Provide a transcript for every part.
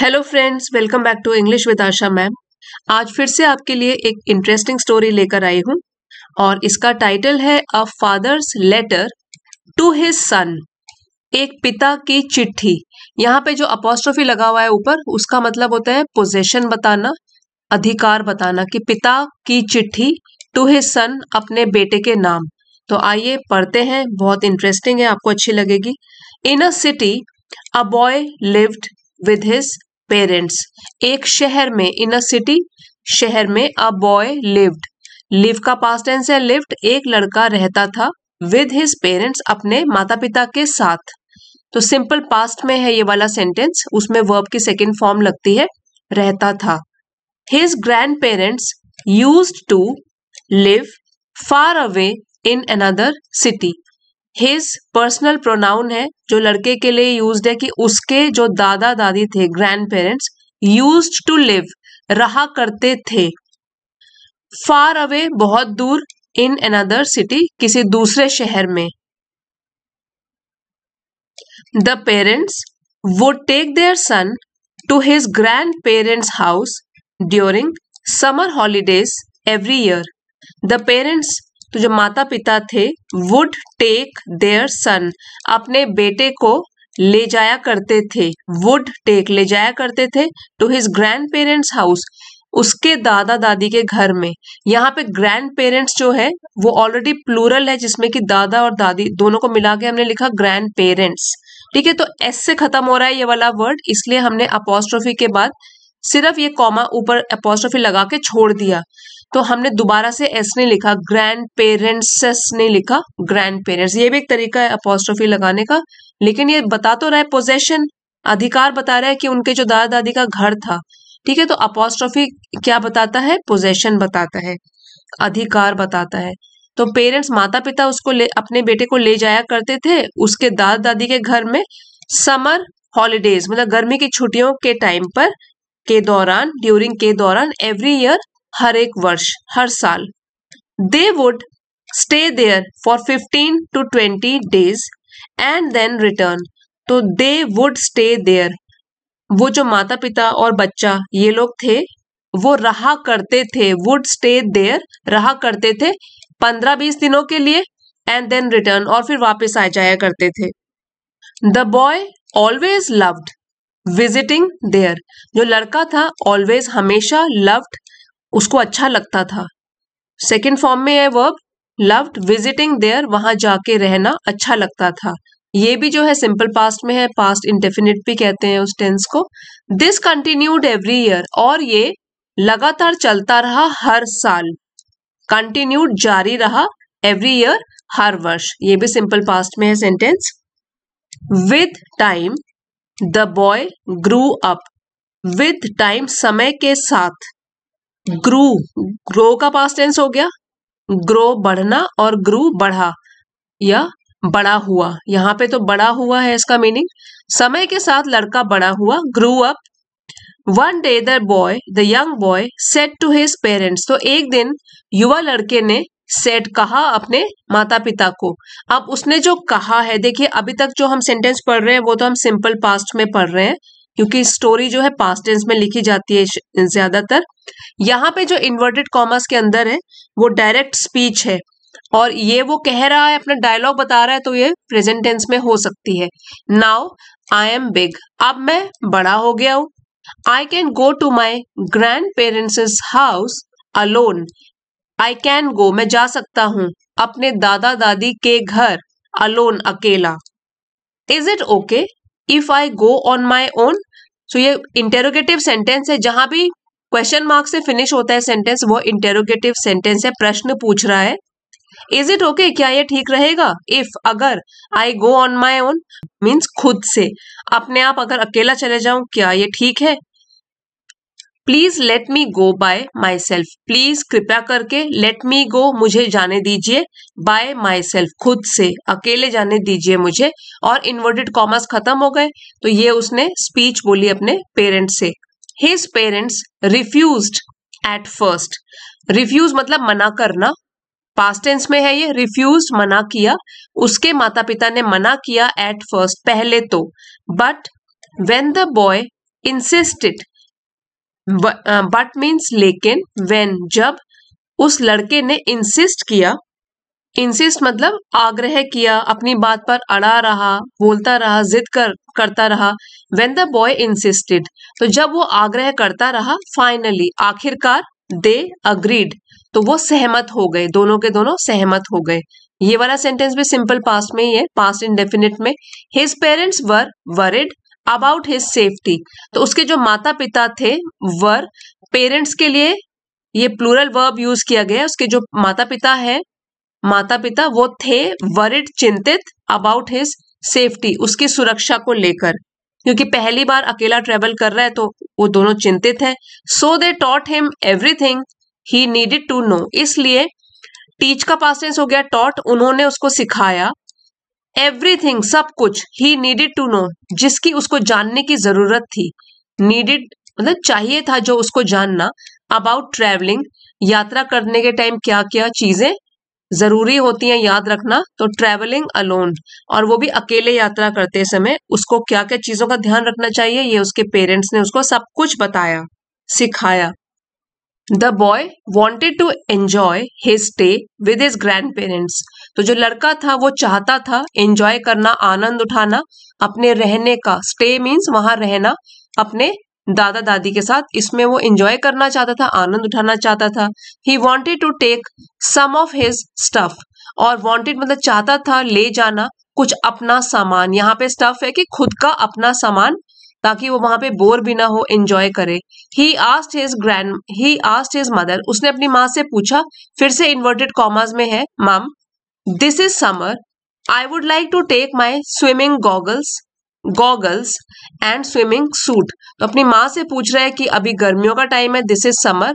Hello friends, welcome back to English with Asha ma'am. आज फिर से आपके लिए एक इंटरेस्टिंग स्टोरी लेकर आई हूँ और इसका टाइटल है a father's letter to his son, एक पिता की चिट्ठी। यहाँ पे जो अपोस्ट्रोफी लगा हुआ है ऊपर, उसका मतलब होता है पोजेशन बताना, अधिकार बताना, कि पिता की चिट्ठी टू हिज सन, अपने बेटे के नाम। तो आइए पढ़ते हैं, बहुत इंटरेस्टिंग है, आपको अच्छी लगेगी। In a city a boy lived with his parents, एक शहर में, इन अ सिटी शहर में, अ बॉय लिव्ड, लिव का पास्ट टेंस है लिव्ड, एक लड़का रहता था, विद हिज पेरेंट्स, अपने माता पिता के साथ। तो सिंपल पास्ट में है ये वाला सेंटेंस, उसमें वर्ब की सेकेंड फॉर्म लगती है, रहता था। His grand parents used to live far away in another city. His personal pronoun है जो लड़के के लिए यूज्ड है, कि उसके जो दादा दादी थे, grandparents, used to live, रहा करते थे, फार अवे बहुत दूर, इन अनदर सिटी किसी दूसरे शहर में। The parents would take their son to his grand parents house during summer holidays every year. The parents, तो जो माता पिता थे, वुड टेक देयर सन, अपने बेटे को ले जाया करते थे, वुड टेक ले जाया करते थे, to his grand parents house, उसके दादा दादी के घर में। यहाँ पे ग्रैंड पेरेंट्स जो है वो ऑलरेडी प्लूरल है, जिसमें कि दादा और दादी दोनों को मिला के हमने लिखा ग्रैंड पेरेंट्स, ठीक है। तो एस से खत्म हो रहा है ये वाला वर्ड, इसलिए हमने अपोस्ट्रोफी के बाद सिर्फ ये कॉमा ऊपर अपोस्ट्रोफी लगा के छोड़ दिया। तो हमने दोबारा से एस नहीं लिखा, ग्रैंड पेरेंट्स नहीं लिखा, ग्रैंड पेरेंट्स। ये भी एक तरीका है अपोस्ट्रोफी लगाने का, लेकिन ये बता तो रहा है पोजेशन, अधिकार बता रहा है कि उनके जो दादा दादी का घर था, ठीक है। तो अपोस्ट्रोफी क्या बताता है, पोजेशन बताता है, अधिकार बताता है। तो पेरेंट्स, माता पिता, उसको अपने बेटे को ले जाया करते थे उसके दादा दादी के घर में, समर हॉलीडेज मतलब गर्मी की छुट्टियों के टाइम पर, के दौरान, ड्यूरिंग के दौरान, एवरी ईयर हर एक वर्ष, हर साल। They would stay there for 15 to 20 days and then return. तो दे वुड स्टे देयर, वो जो माता पिता और बच्चा ये लोग थे, वो रहा करते थे, वुड स्टे देयर, रहा करते थे 15-20 दिनों के लिए, एंड देन रिटर्न, और फिर वापस आ जाया करते थे। The boy always loved visiting there, जो लड़का था ऑलवेज हमेशा, लव्ड उसको अच्छा लगता था, सेकेंड फॉर्म में है वर्ब लव्ड, विजिटिंग देयर वहां जाके रहना अच्छा लगता था। ये भी जो है सिंपल पास्ट में है, पास्ट इंडेफिनिट भी कहते हैं उस टेंस को। दिस कंटिन्यूड एवरी ईयर, और ये लगातार चलता रहा हर साल, कंटिन्यूड जारी रहा, एवरी ईयर हर वर्ष, ये भी सिंपल पास्ट में है sentence. With time the boy grew up, with time समय के साथ, ग्रू, ग्रो का पास्ट टेंस हो गया, ग्रो बढ़ना, और ग्रू बढ़ा या बड़ा हुआ, यहाँ पे तो बड़ा हुआ है इसका मीनिंग, समय के साथ लड़का बड़ा हुआ, grew up. One day the boy, the young boy said to his parents, तो एक दिन युवा लड़के ने सेड, कहा अपने माता पिता को। अब उसने जो कहा है, देखिए अभी तक जो हम सेंटेंस पढ़ रहे हैं वो तो हम सिंपल पास्ट में पढ़ रहे हैं, क्योंकि स्टोरी जो है पास्ट टेंस में लिखी जाती है ज्यादातर। यहाँ पे जो इन्वर्टेड कॉमर्स के अंदर है वो डायरेक्ट स्पीच है, और ये वो कह रहा है, अपना डायलॉग बता रहा है, तो ये प्रेजेंट टेंस में हो सकती है। नाउ आई एम बिग, अब मैं बड़ा हो गया हूँ। I can go to my grand parents house alone, I can go, मैं जा सकता हूँ, अपने दादा दादी के घर, अलोन अकेला। Is it okay if I go on my own, so ये इंटेरोगेटिव सेंटेंस है, जहां भी क्वेश्चन मार्क से फिनिश होता है सेंटेंस वो इंटेरोगेटिव सेंटेंस है, प्रश्न पूछ रहा है। इज इट ओके, क्या ये ठीक रहेगा, इफ अगर, I go on my own means खुद से, अपने आप अगर अकेला चले जाऊं क्या ये ठीक है। Please let me go by myself, please कृपया करके, लेट मी गो मुझे जाने दीजिए, बाय माई सेल्फ खुद से, अकेले जाने दीजिए मुझे, और इन्वर्टेड कॉमर्स खत्म हो गए। तो ये उसने स्पीच बोली अपने पेरेंट्स से। His parents refused at first, refuse मतलब मना करना, पास्ट टेंस में है ये, रिफ्यूज मना किया, उसके माता पिता ने मना किया, एट फर्स्ट पहले तो। But when the boy insisted, but means लेकिन, when जब, उस लड़के ने insist किया, इंसिस्ट मतलब आग्रह किया, अपनी बात पर अड़ा रहा, बोलता रहा, जिद करता रहा. When the boy insisted, तो जब वो आग्रह करता रहा, finally आखिरकार they agreed, तो वो सहमत हो गए, दोनों के दोनों सहमत हो गए. ये वाला सेंटेंस भी सिंपल पास्ट में ही है, पास्ट इंडेफिनिट में. His parents were worried about his safety, तो उसके जो माता पिता थे, were पेरेंट्स के लिए ये प्लूरल वर्ब यूज किया गया है. उसके जो माता पिता है, माता पिता वो थे, वरिड चिंतित, अबाउट हिज सेफ्टी, उसकी सुरक्षा को लेकर, क्योंकि पहली बार अकेला ट्रेवल कर रहा है तो वो दोनों चिंतित हैं. So they taught him everything he needed to know, इसलिए टीच का पास्ट टेंस हो गया टॉट, उन्होंने उसको सिखाया, एवरीथिंग सब कुछ, ही नीडेड टू नो जिसकी उसको जानने की जरूरत थी, नीडेड मतलब चाहिए था जो उसको जानना, अबाउट ट्रेवलिंग यात्रा करने के टाइम क्या क्या चीजें जरूरी होती है याद रखना, तो ट्रैवलिंग अलोन, और वो भी अकेले यात्रा करते समय उसको क्या क्या चीजों का ध्यान रखना चाहिए, ये उसके पेरेंट्स ने उसको सब कुछ बताया, सिखाया. The boy wanted to enjoy his stay with his grand parents, तो जो लड़का था वो चाहता था एंजॉय करना, आनंद उठाना अपने रहने का, स्टे मीन्स वहां रहना, अपने दादा दादी के साथ, इसमें वो एंजॉय करना चाहता था, आनंद उठाना चाहता था. He wanted to take some of his stuff, और वॉन्टेड मतलब चाहता था ले जाना कुछ अपना सामान, यहाँ पे स्टफ है कि खुद का अपना सामान, ताकि वो वहां पे बोर भी ना हो, एंजॉय करे. ही आस्क्ड हिज मदर, उसने अपनी माँ से पूछा, फिर से इन्वर्टेड कॉमास में है mum, this is summer, I would like to take my swimming goggles and swimming suit, तो अपनी माँ से पूछ रहा है कि अभी गर्मियों का टाइम है, दिस इज समर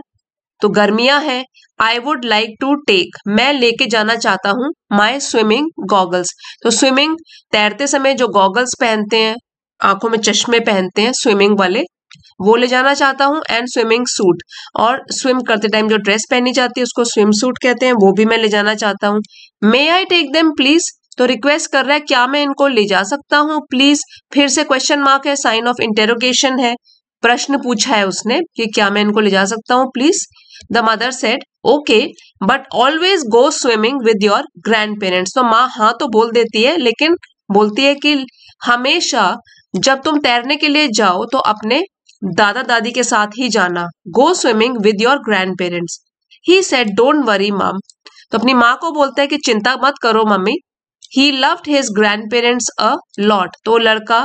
तो गर्मियां हैं, I would like to take मैं लेके जाना चाहता हूँ, माई स्विमिंग गॉगल्स, तो स्विमिंग तैरते समय जो गॉगल्स पहनते हैं, आंखों में चश्मे पहनते हैं स्विमिंग वाले, वो ले जाना चाहता हूँ, एंड स्विमिंग सूट और स्विम करते टाइम जो ड्रेस पहनी जाती है उसको स्विम सूट कहते हैं, वो भी मैं ले जाना चाहता हूँ. May I take them please, तो रिक्वेस्ट कर रहा है क्या मैं इनको ले जा सकता हूँ, प्लीज फिर से क्वेश्चन मार्क है, साइन ऑफ इंटेरोगेशन है, प्रश्न पूछा है उसने कि क्या मैं इनको ले जा सकता हूँ please. The mother said okay but always go swimming with your grand parents, तो माँ हाँ तो बोल देती है, लेकिन बोलती है कि हमेशा जब तुम तैरने के लिए जाओ तो अपने दादा दादी के साथ ही जाना, go swimming with your grand parents. He said don't worry mum, तो अपनी माँ को बोलता है कि चिंता मत करो मम्मी. He loved his grandparents a lot, तो लड़का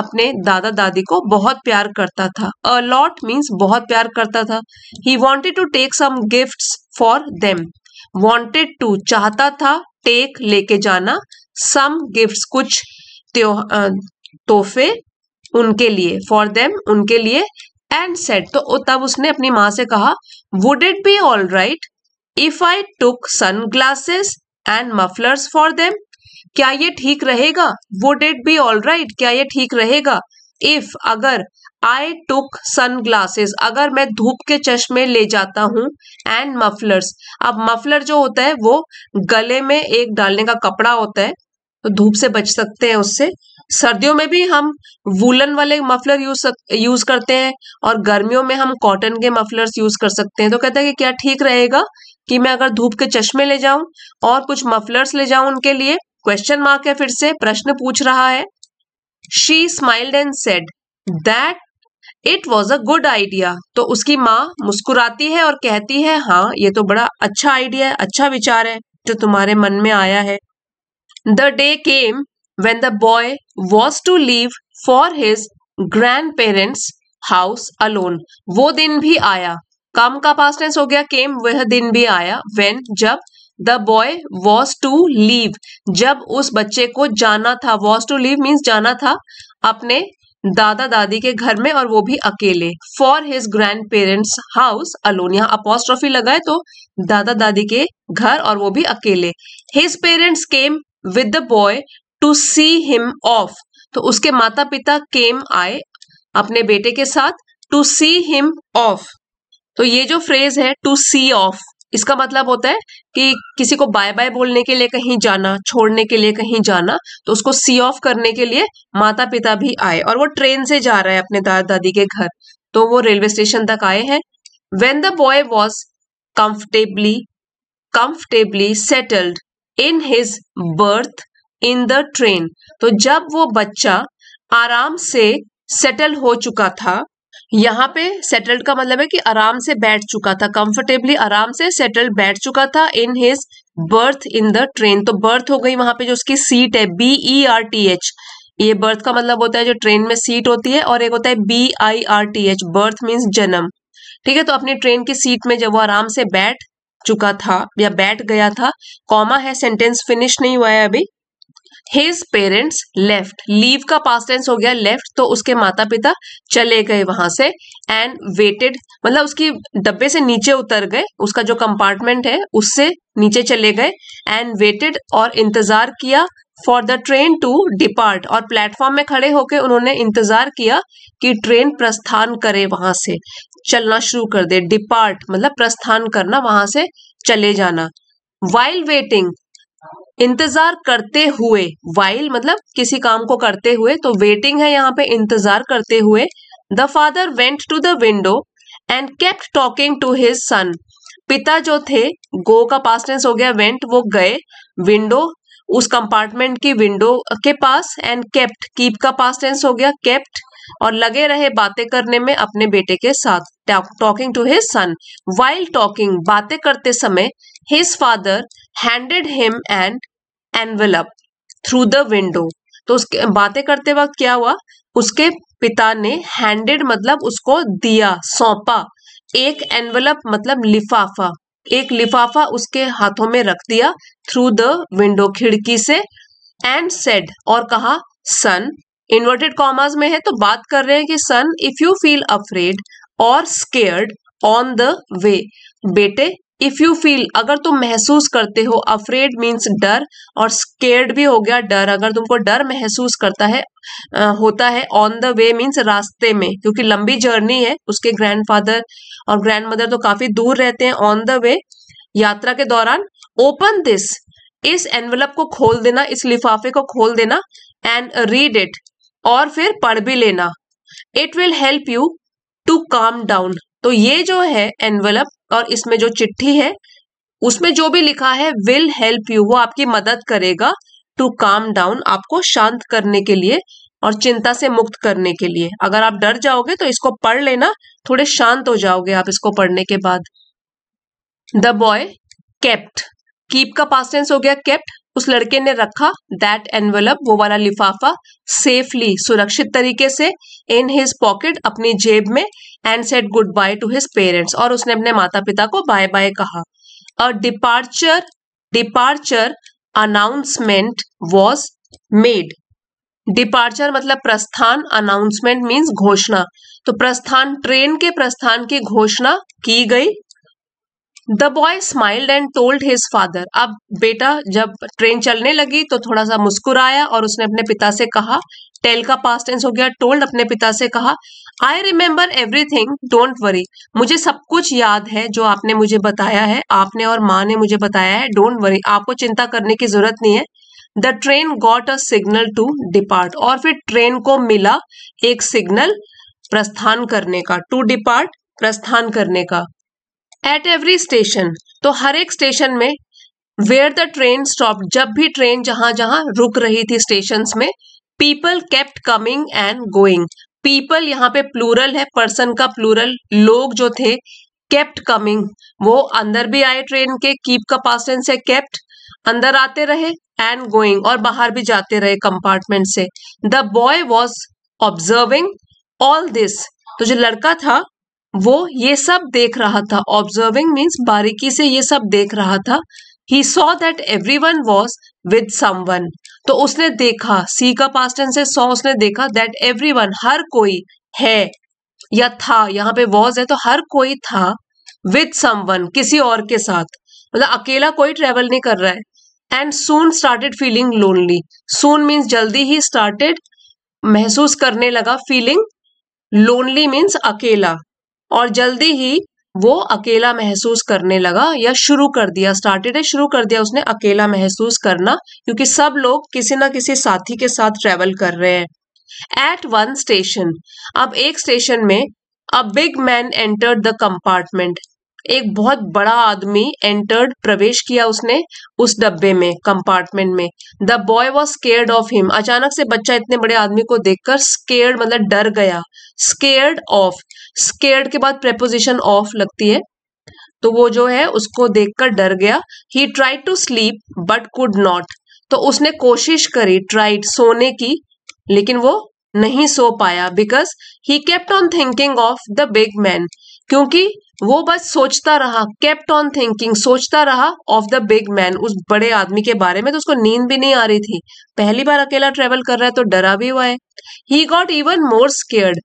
अपने दादा दादी को बहुत प्यार करता था, a lot means बहुत प्यार करता था. He wanted to take some gifts for them, wanted to चाहता था, take लेके जाना, some gifts कुछ तोहफे उनके लिए, for them उनके लिए, and said तो तब उसने अपनी माँ से कहा, would it be all right if I took sunglasses and mufflers for them, क्या ये ठीक रहेगा, would it be all right क्या ये ठीक रहेगा, इफ अगर, आई टुक सन ग्लासेस अगर मैं धूप के चश्मे ले जाता हूँ, एंड मफलर्स, अब मफलर जो होता है वो गले में एक डालने का कपड़ा होता है, तो धूप से बच सकते हैं उससे, सर्दियों में भी हम वूलन वाले मफलर यूज करते हैं और गर्मियों में हम कॉटन के मफलर्स यूज कर सकते हैं. तो कहता है कि क्या ठीक रहेगा कि मैं अगर धूप के चश्मे ले जाऊं और कुछ मफलर्स ले जाऊं उनके लिए, क्वेश्चन मार्क है, फिर से प्रश्न पूछ रहा है. She smiled and said that it was a good idea, तो उसकी माँ मुस्कुराती है और कहती है हाँ ये तो बड़ा अच्छा आइडिया है, अच्छा विचार है जो तुम्हारे मन में आया है. The day came when the boy was to leave for his grand parents house alone, वो दिन भी आया, कम का पास्ट टेंस हो गया केम, वह दिन भी आया, व्हेन जब, The boy was to leave जब उस बच्चे को जाना था, was to leave means जाना था अपने दादा दादी के घर में और वो भी अकेले, for his grandparents house alone, यहाँ apostrophe लगाए तो दादा दादी के घर और वो भी अकेले. His parents came with the boy to see him off, तो उसके माता पिता came आए अपने बेटे के साथ to see him off, तो ये जो phrase है to see off इसका मतलब होता है कि किसी को बाय बाय बोलने के लिए कहीं जाना, छोड़ने के लिए कहीं जाना, तो उसको सी ऑफ करने के लिए माता पिता भी आए और वो ट्रेन से जा रहा है अपने दादा दादी के घर, तो वो रेलवे स्टेशन तक आए हैं। When the boy was comfortably settled in his berth in the train, तो जब वो बच्चा आराम से सेटल हो चुका था, यहाँ पे सेटल्ड का मतलब है कि आराम से बैठ चुका था, कंफर्टेबली आराम से सेटल्ड बैठ चुका था, in his berth in the train, तो बर्थ हो गई वहां पे जो उसकी सीट है, BERTH, ये बर्थ का मतलब होता है जो ट्रेन में सीट होती है, और एक होता है BIRTH, बर्थ मीन्स जन्म, ठीक है। तो अपनी ट्रेन की सीट में जब वो आराम से बैठ चुका था या बैठ गया था, कॉमा है, सेंटेंस फिनिश नहीं हुआ है अभी। His parents left, leave का past tense हो गया left, तो उसके माता पिता चले गए वहां से, and waited मतलब उसकी डब्बे से नीचे उतर गए, उसका जो कंपार्टमेंट है उससे नीचे चले गए, and waited और इंतजार किया, for the train to depart, और प्लेटफॉर्म में खड़े होकर उन्होंने इंतजार किया कि ट्रेन प्रस्थान करे, वहां से चलना शुरू कर दे, डिपार्ट मतलब प्रस्थान करना, वहां से चले जाना। वाइल वेटिंग इंतजार करते हुए, वाइल मतलब किसी काम को करते हुए, तो वेटिंग है यहाँ पे इंतजार करते हुए। The father went to the window and kept talking to his son, पिता जो थे, गो का पास्ट टेंस हो गया वेंट, वो गए, विंडो उस कंपार्टमेंट की विंडो के पास, एंड केप्ट, कीप का पास्ट टेंस हो गया केप्ट, और लगे रहे बातें करने में अपने बेटे के साथ, talking to his son. While talking बातें करते समय, his father handed him and envelope through the window, तो उसके बातें करते वक्त क्या हुआ, उसके पिता ने हैंडेड मतलब उसको दिया, सौंपा, एक एनवेलप मतलब लिफाफा, एक लिफाफा उसके हाथों में रख दिया, थ्रू द विंडो खिड़की से, एंड सेड और कहा, सन इन्वर्टेड कॉमास में है तो बात कर रहे हैं कि son if you feel afraid और स्केयर्ड ऑन द वे, बेटे इफ यू फील अगर तुम महसूस करते हो, अफ्रेड मीन्स डर, और स्केयर्ड भी हो गया डर, अगर तुमको डर महसूस करता है होता है, ऑन द वे मीन्स रास्ते में, क्योंकि लंबी जर्नी है, उसके ग्रैंडफादर और ग्रैंडमदर तो काफी दूर रहते हैं, ऑन द वे यात्रा के दौरान। ओपन दिस, इस एनवेलप को खोल देना, इस लिफाफे को खोल देना, एंड रीड इट और फिर पढ़ भी लेना, it will help you to calm down, तो ये जो है एनवेलप और इसमें जो चिट्ठी है उसमें जो भी लिखा है विल हेल्प यू, वो आपकी मदद करेगा, टू काम डाउन आपको शांत करने के लिए और चिंता से मुक्त करने के लिए। अगर आप डर जाओगे तो इसको पढ़ लेना, थोड़े शांत हो जाओगे आप इसको पढ़ने के बाद। द बॉय केप्ट, कीप का पास्ट टेंस हो गया केप्ट, उस लड़के ने रखा, दैट एनवेलप वो वाला लिफाफा, सेफली सुरक्षित तरीके से, इन हिज पॉकेट अपनी जेब में, and said good bye to his parents, और उसने अपने माता पिता को बाय बाय कहा। A departure announcement was made, departure मतलब प्रस्थान, अनाउंसमेंट मीन्स घोषणा, तो प्रस्थान, ट्रेन के प्रस्थान की घोषणा की गई। The boy smiled and told his father, अब बेटा जब ट्रेन चलने लगी तो थोड़ा सा मुस्कुराया और उसने अपने पिता से कहा, टेल का पास्ट टेंस हो गया टोल्ड, अपने पिता से कहा, I remember everything don't worry, मुझे सब कुछ याद है जो आपने मुझे बताया है, आपने और माँ ने मुझे बताया है, डोंट वरी आपको चिंता करने की जरूरत नहीं है। The train got a signal to depart, और फिर ट्रेन को मिला एक सिग्नल प्रस्थान करने का, टू डिपार्ट प्रस्थान करने का। एट एवरी स्टेशन, तो हर एक स्टेशन में, वेयर द ट्रेन स्टॉप जब भी ट्रेन जहां जहां रुक रही थी स्टेशन में, people kept coming and going, people यहाँ पे प्लूरल है, पर्सन का प्लूरल, लोग जो थे, केप्ट कमिंग वो अंदर भी आए ट्रेन के, कीप का पास्ट टेंस है केप्ट, अंदर आते रहे, एंड गोइंग और बाहर भी जाते रहे कंपार्टमेंट से। The boy was observing all this, तो जो लड़का था वो ये सब देख रहा था, ऑब्जर्विंग मीन्स बारीकी से ये सब देख रहा था। He saw that everyone was with someone, तो उसने देखा, सी का पास्ट टेंस है saw, उसने देखा, that everyone हर कोई है या था, यहाँ पे was है तो हर कोई था, with someone किसी और के साथ, मतलब अकेला कोई ट्रेवल नहीं कर रहा है। And soon started feeling lonely, soon means जल्दी ही, started महसूस करने लगा, feeling lonely मीन्स अकेला, और जल्दी ही वो अकेला महसूस करने लगा या शुरू कर दिया, स्टार्टेड है शुरू कर दिया उसने अकेला महसूस करना, क्योंकि सब लोग किसी ना किसी साथी के साथ ट्रेवल कर रहे हैं। एट वन स्टेशन, अब एक स्टेशन में a big man entered the compartment, एक बहुत बड़ा आदमी एंटर्ड, प्रवेश किया उसने उस डब्बे में, कंपार्टमेंट में। The boy was scared of him, अचानक से बच्चा इतने बड़े आदमी को देखकर स्केयर्ड मतलब डर गया। स्केयर्ड ऑफ, स्केयर्ड के बाद प्रेपोजिशन ऑफ लगती है, तो वो जो है उसको देखकर डर गया। He tried to sleep but could not, तो उसने कोशिश करी ट्राइड सोने की, लेकिन वो नहीं सो पाया। Because he kept on thinking of the big man, क्योंकि वो बस सोचता रहा, केप्ट ऑन थिंकिंग सोचता रहा ऑफ द बिग मैन, उस बड़े आदमी के बारे में। तो उसको नींद भी नहीं आ रही थी, पहली बार अकेला ट्रेवल कर रहा है तो डरा भी हुआ है। He got even more scared,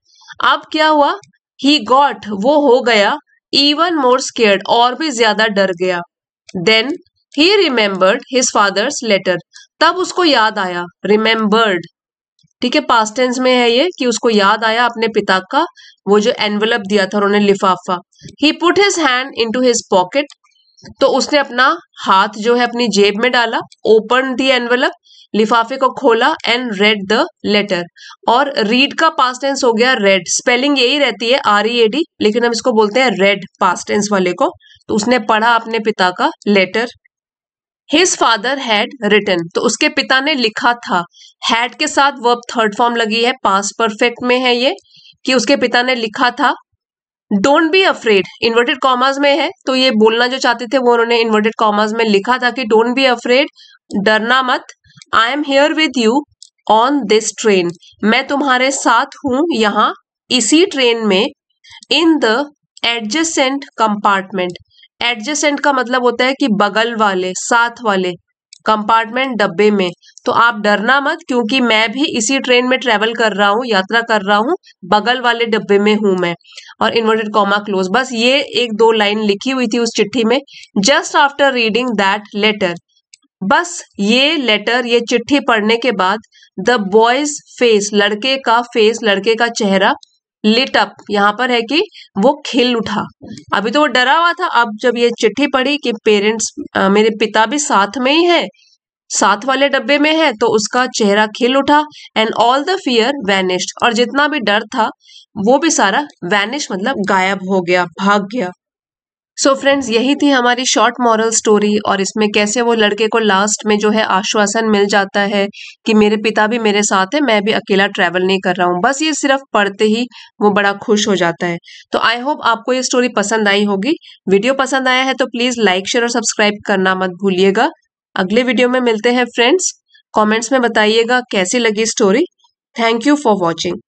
अब क्या हुआ, ही गॉट वो हो गया, इवन मोर स्केयर्ड और भी ज्यादा डर गया। Then he remembered his father's letter, तब उसको याद आया, रिमेम्बर्ड ठीक है पास्ट टेंस में है ये, कि उसको याद आया अपने पिता का वो जो एनवेलप दिया था उन्होंने, लिफाफा। He put his hand into his pocket, तो उसने अपना हाथ जो है अपनी जेब में डाला, ओपन दी एनवेलप, लिफाफे को खोला, एंड रेड द लेटर। और रीड का पास्ट टेंस हो गया रेड, स्पेलिंग यही रहती है READ, लेकिन हम इसको बोलते हैं रेड पास्ट टेंस वाले को। तो उसने पढ़ा अपने पिता का letter. His father had written, तो उसके पिता ने लिखा था, had के साथ वर्ब थर्ड फॉर्म लगी है, पास्ट परफेक्ट में है ये, कि उसके पिता ने लिखा था। Don't be afraid, inverted commas में है, तो ये बोलना जो चाहते थे वो उन्होंने इन्वर्टेड कॉमास में लिखा था कि डोंट बी अफ्रेड, डरना मत। I am here with you on this train, मैं तुम्हारे साथ हूं यहाँ इसी ट्रेन में। In the adjacent compartment, adjacent का मतलब होता है कि बगल वाले, साथ वाले, कंपार्टमेंट डब्बे में। तो आप डरना मत, क्योंकि मैं भी इसी ट्रेन में ट्रेवल कर रहा हूँ, यात्रा कर रहा हूँ, बगल वाले डब्बे में हूँ मैं। और इन्वर्टेड कॉमा क्लोज, बस ये 1-2 लाइन लिखी हुई थी उस चिट्ठी में। Just after reading that letter, बस ये लेटर, ये चिट्ठी पढ़ने के बाद द बॉयज फेस, लड़के का फेस, लड़के का चेहरा लिट अप, यहाँ पर है कि वो खिल उठा। अभी तो वो डरा हुआ था, अब जब ये चिट्ठी पढ़ी कि पेरेंट्स, मेरे पिता भी साथ में ही है, साथ वाले डब्बे में है, तो उसका चेहरा खिल उठा। And all the fear vanished, और जितना भी डर था वो भी सारा वैनिश मतलब गायब हो गया, भाग गया। सो फ्रेंड्स, यही थी हमारी शॉर्ट मॉरल स्टोरी, और इसमें कैसे वो लड़के को लास्ट में जो है आश्वासन मिल जाता है कि मेरे पिता भी मेरे साथ है, मैं भी अकेला ट्रैवल नहीं कर रहा हूँ, बस ये सिर्फ पढ़ते ही वो बड़ा खुश हो जाता है। तो आई होप आपको ये स्टोरी पसंद आई होगी। वीडियो पसंद आया है तो प्लीज़ लाइक, शेयर और सब्सक्राइब करना मत भूलिएगा। अगले वीडियो में मिलते हैं फ्रेंड्स, कॉमेंट्स में बताइएगा कैसी लगी story. Thank you for watching.